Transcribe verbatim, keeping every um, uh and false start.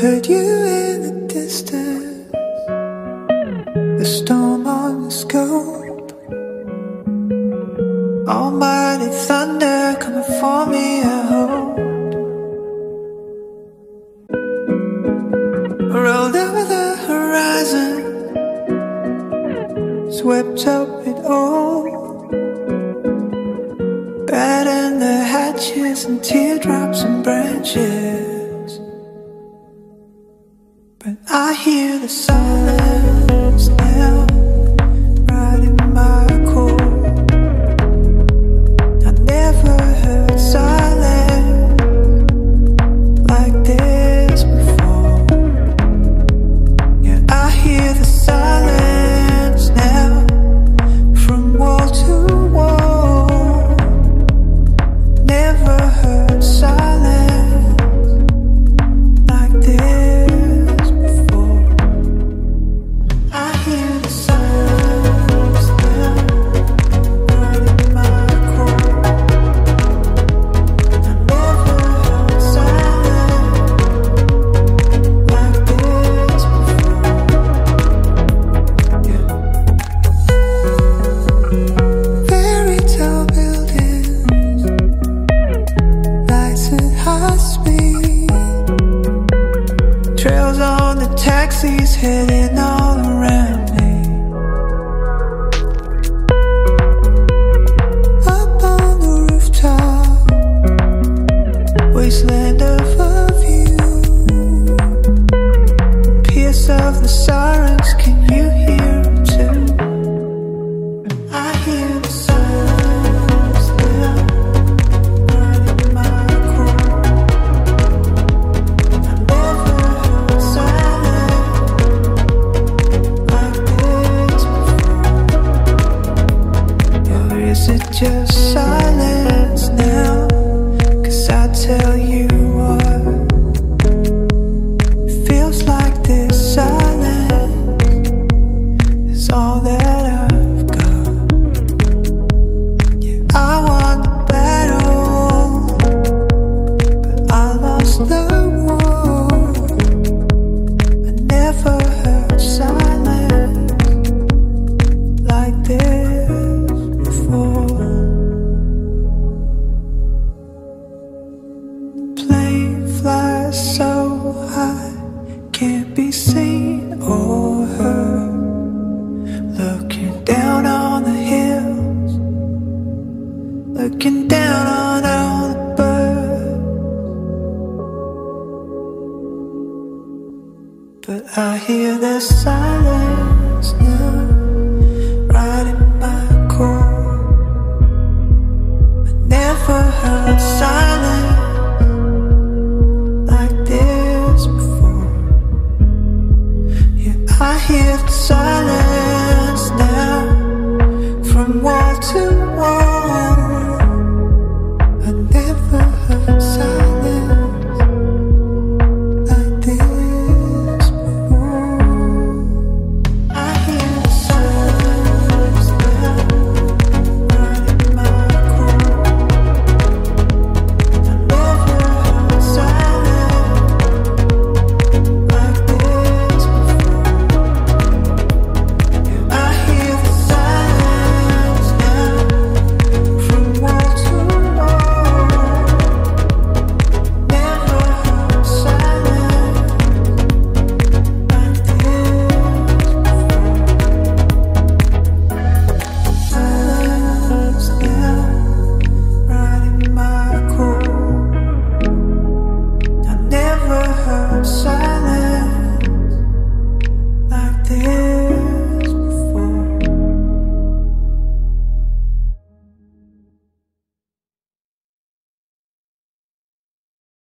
Heard you in the distance, the storm on the scope. Almighty thunder coming for me, I hope. Rolled over the horizon, swept up it all, batting the hatches and teardrops and branches. But I hear the silence now, right in my core. I never heard silence like this before. Yeah, I hear the silence now, from wall to wall. Never heard silence like this. Taxis heading all around me, up on the rooftop, wasteland of a view, pierce of the sirens. Can you hear them too? I hear the sirens. Just silence now, 'cause I tell you what, it feels like this silence is all that I've got. Yeah, I won the battle, but I lost the war. I never heard silence like this. Looking down on all the birds, but I hear the silence now, right in my core. I never heard silence.